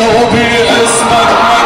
نحن باسمك.